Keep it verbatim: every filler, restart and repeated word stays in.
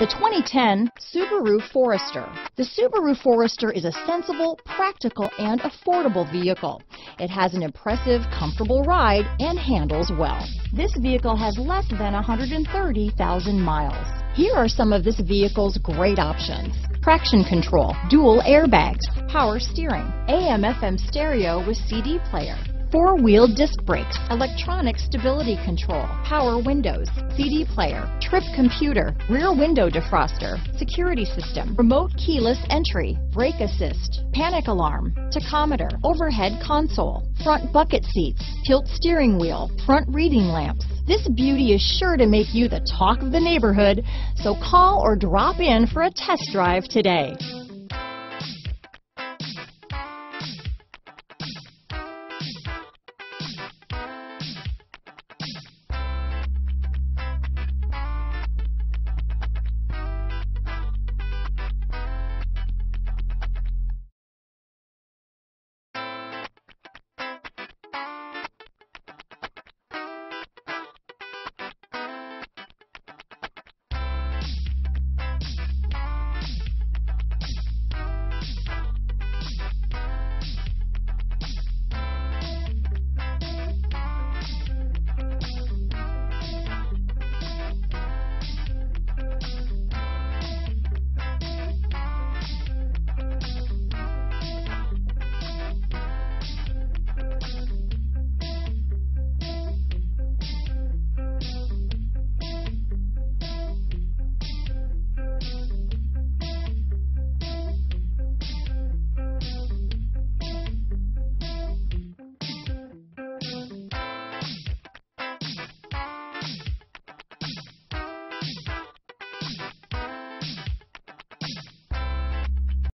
The twenty ten Subaru Forester. The Subaru Forester is a sensible, practical, and affordable vehicle. It has an impressive, comfortable ride and handles well. This vehicle has less than one hundred thirty thousand miles. Here are some of this vehicle's great options. Traction control, dual airbags, power steering, A M F M stereo with C D player, four-wheel disc brakes, electronic stability control, power windows, C D player, trip computer, rear window defroster, security system, remote keyless entry, brake assist, panic alarm, tachometer, overhead console, front bucket seats, tilt steering wheel, front reading lamps. This beauty is sure to make you the talk of the neighborhood, so call or drop in for a test drive today.